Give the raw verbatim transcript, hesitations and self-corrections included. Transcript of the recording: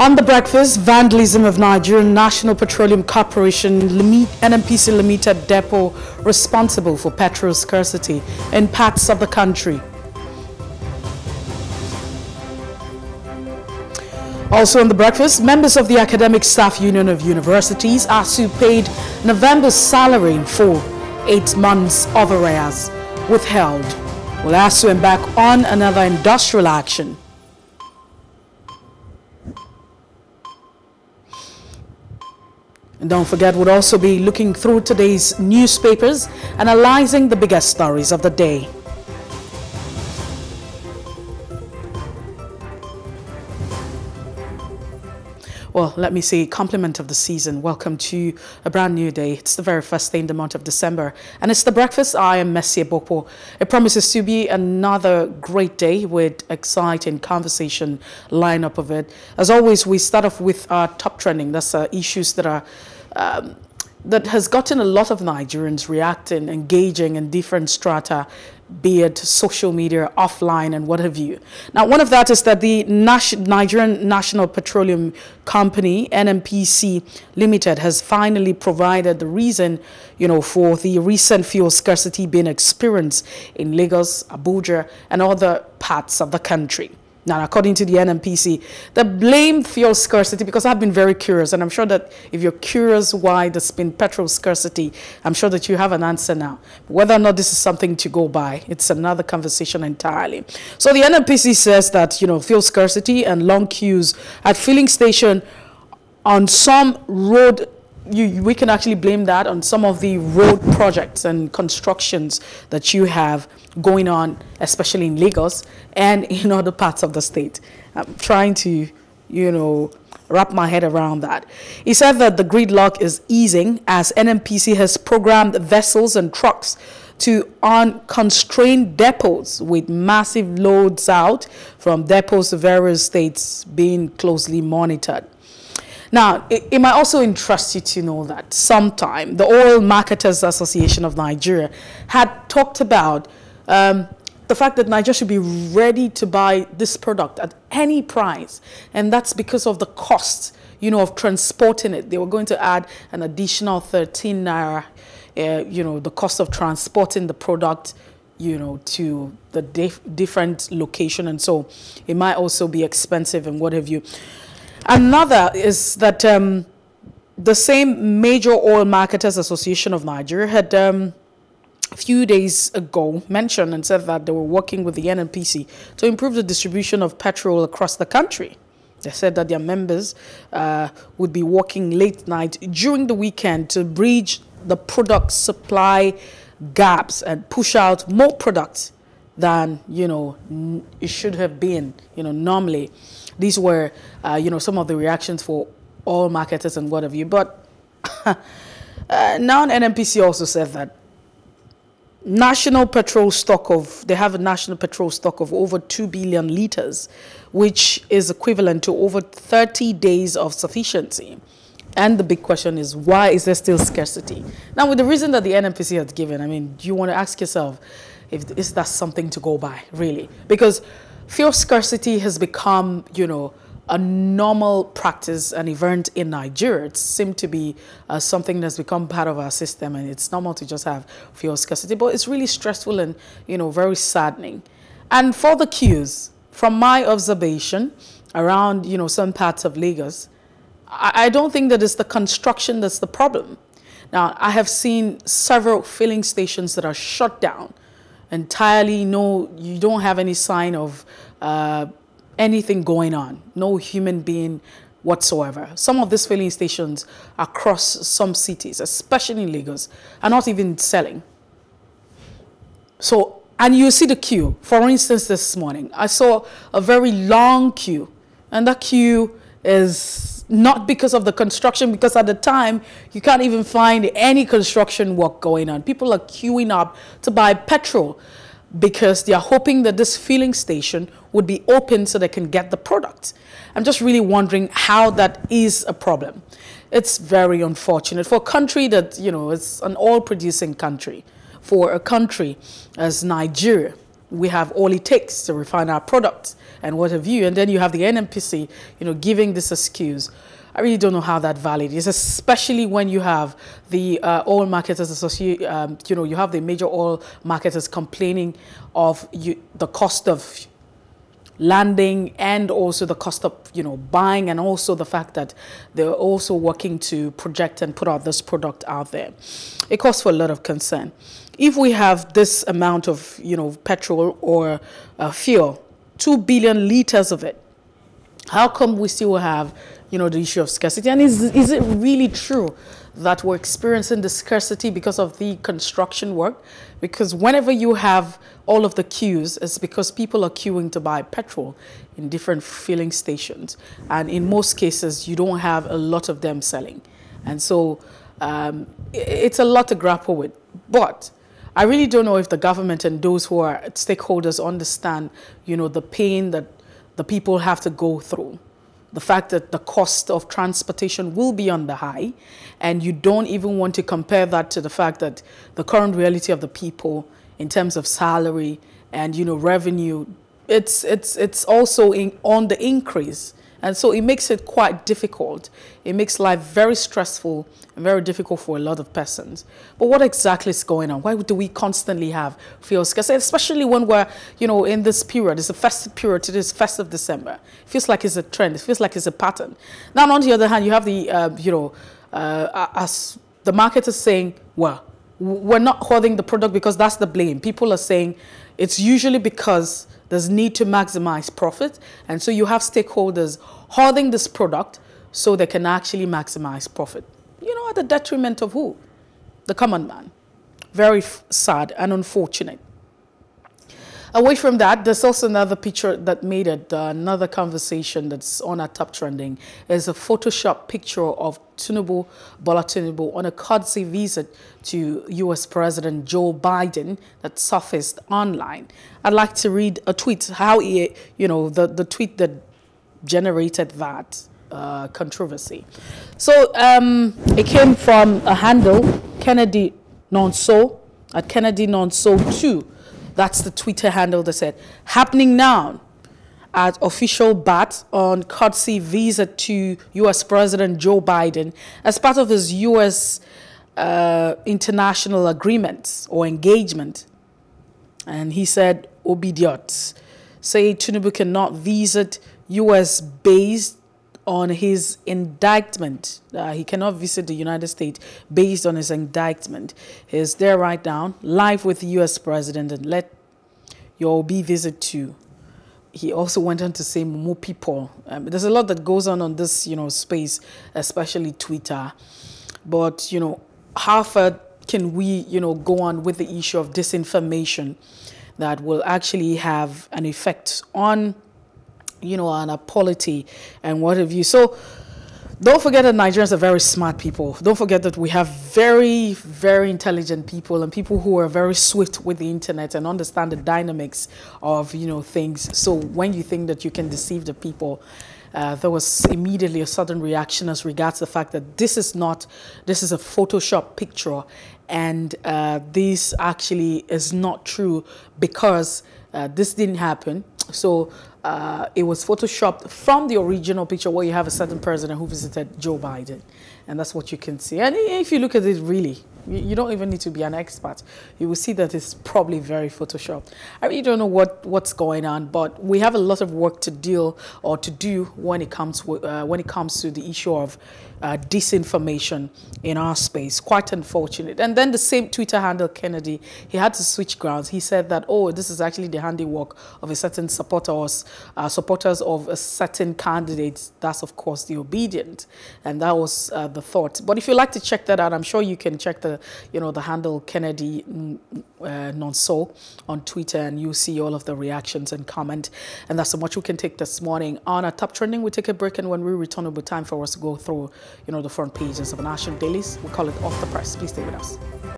On The Breakfast, vandalism of Nigerian National Petroleum Corporation N N P C Limited Depot responsible for petrol scarcity in parts of the country. Also on The Breakfast, members of the Academic Staff Union of Universities, A S U, paid November's salary in full, eight months of arrears withheld. Will A S U embark on another industrial action? And don't forget, we'll also be looking through today's newspapers, analyzing the biggest stories of the day. Well, let me say, compliment of the season. Welcome to a brand new day. It's the very first day in the month of December. And it's The Breakfast. I am Monsieur Bopo. It promises to be another great day with exciting conversation lineup of it. As always, we start off with our top trending. That's uh, issues that are... Um, that has gotten a lot of Nigerians reacting, engaging in different strata, be it social media, offline, and what have you. Now, one of that is that the Nas- Nigerian National Petroleum Company, N N P C Limited, has finally provided the reason, you know, for the recent fuel scarcity being experienced in Lagos, Abuja, and other parts of the country. Now, according to the N N P C, they blame fuel scarcity, because I've been very curious, and I'm sure that if you're curious why there's been petrol scarcity, I'm sure that you have an answer now. Whether or not this is something to go by, it's another conversation entirely. So the N N P C says that, you know, fuel scarcity and long queues at filling station on some road, you, we can actually blame that on some of the road projects and constructions that you have going on, especially in Lagos and in other parts of the state. I'm trying to, you know, wrap my head around that. He said that the gridlock is easing as N N P C has programmed vessels and trucks to unconstrained depots with massive loads out from depots to various states being closely monitored. Now, it, it might also interest you to know that sometime the Oil Marketers Association of Nigeria had talked about um, the fact that Nigeria should be ready to buy this product at any price, and that's because of the cost, you know, of transporting it. They were going to add an additional thirteen naira, uh, you know, the cost of transporting the product, you know, to the dif different location, and so it might also be expensive and what have you. Another is that um, the same Major Oil Marketers Association of Nigeria had um, a few days ago mentioned and said that they were working with the N N P C to improve the distribution of petrol across the country. They said that their members uh, would be working late night during the weekend to bridge the product supply gaps and push out more products than, you know, it should have been, you know, normally. These were, uh, you know, some of the reactions for all marketers and what have you. But uh, now N N P C also said that national petrol stock of, they have a national petrol stock of over two billion litres, which is equivalent to over thirty days of sufficiency. And the big question is, why is there still scarcity? Now, with the reason that the N N P C has given, I mean, do you want to ask yourself, if is that something to go by, really? Because fuel scarcity has become, you know, a normal practice, an event in Nigeria. It seemed to be uh, something that's become part of our system, and it's normal to just have fuel scarcity. But it's really stressful and, you know, very saddening. And for the queues, from my observation around, you know, some parts of Lagos, I, I don't think that it's the construction that's the problem. Now, I have seen several filling stations that are shut down entirely. No, you don't have any sign of uh, anything going on, no human being whatsoever. Some of these filling stations across some cities, especially in Lagos, are not even selling. So, and you see the queue. For instance, this morning, I saw a very long queue, and that queue is not because of the construction, because at the time, you can't even find any construction work going on. People are queuing up to buy petrol because they are hoping that this filling station would be open so they can get the product. I'm just really wondering how that is a problem. It's very unfortunate for a country that, you know, it's an oil-producing country, for a country as Nigeria, we have all it takes to refine our products and what have you. And then you have the N N P C, you know, giving this excuse. I really don't know how that valid is, especially when you have the uh, oil marketers associate, um, you know, you have the major oil marketers complaining of you, the cost of landing and also the cost of, you know, buying, and also the fact that they're also working to project and put out this product out there. It calls for a lot of concern. If we have this amount of, you know, petrol or uh, fuel, two billion liters of it, how come we still have, you know, the issue of scarcity? And is, is it really true that we're experiencing the scarcity because of the construction work? Because whenever you have all of the queues, it's because people are queuing to buy petrol in different filling stations. And in most cases, you don't have a lot of them selling. And so um, it's a lot to grapple with. But I really don't know if the government and those who are stakeholders understand, you know, the pain that the people have to go through. The fact that the cost of transportation will be on the high, and you don't even want to compare that to the fact that the current reality of the people in terms of salary and, you know, revenue, it's, it's, it's also in, on the increase. And so it makes it quite difficult. It makes life very stressful and very difficult for a lot of persons. But what exactly is going on? Why do we constantly have fuel scarcity, especially when we're, you know, in this period? It's a festive period. It is festive December. It feels like it's a trend. It feels like it's a pattern. Now, on the other hand, you have the, uh, you know, uh, as the market is saying, well, we're not hoarding the product because that's the blame. People are saying it's usually because there's need to maximize profit. And so you have stakeholders hoarding this product so they can actually maximize profit. You know, at the detriment of who? The common man. Very sad and unfortunate. Away from that, there's also another picture that made it, uh, another conversation that's on our top trending, is a Photoshop picture of Tinubu, Bola Tinubu, on a courtesy visit to U S President Joe Biden that surfaced online. I'd like to read a tweet, how he, you know, the, the tweet that generated that uh, controversy. So um, it came from a handle, Kennedy Nonso, at Kennedy Nonso two. That's the Twitter handle that said, happening now at official bat on courtesy visit to U S President Joe Biden as part of his U S uh, international agreements or engagement. And he said, Obidiot, say Tinubu cannot visit U S based on his indictment. Uh, he cannot visit the United States based on his indictment. He is there right now, live with the U S president, and let your O B visit too. He also went on to say more people. Um, there's a lot that goes on on this, you know, space, especially Twitter. But, you know, how far can we, you know, go on with the issue of disinformation that will actually have an effect on, you know, and a polity and what have you. So don't forget that Nigerians are very smart people. Don't forget that we have very, very intelligent people and people who are very swift with the internet and understand the dynamics of, you know, things. So when you think that you can deceive the people, uh, there was immediately a sudden reaction as regards the fact that this is not, this is a Photoshop picture, and uh, this actually is not true because uh, this didn't happen. So uh, it was photoshopped from the original picture where you have a certain president who visited Joe Biden. And that's what you can see. And if you look at it really, you, you don't even need to be an expert. You will see that it's probably very photoshopped. I really don't know what, what's going on, but we have a lot of work to deal or to do when it comes, uh, when it comes to the issue of uh, disinformation in our space. Quite unfortunate. And then the same Twitter handle, Kennedy, he had to switch grounds. He said that, oh, this is actually the handiwork of a certain supporter or uh, supporters of a certain candidate. That's, of course, the obedient. And that was uh, the thought. But if you'd like to check that out, I'm sure you can check the, you know, the handle Kennedy uh, Nonso on Twitter, and you'll see all of the reactions and comment. And that's so much we can take this morning on our top trending. We take a break, and when we return, it'll be time for us to go through, you know, the front pages of national dailies. We call it Off the Press. Please stay with us.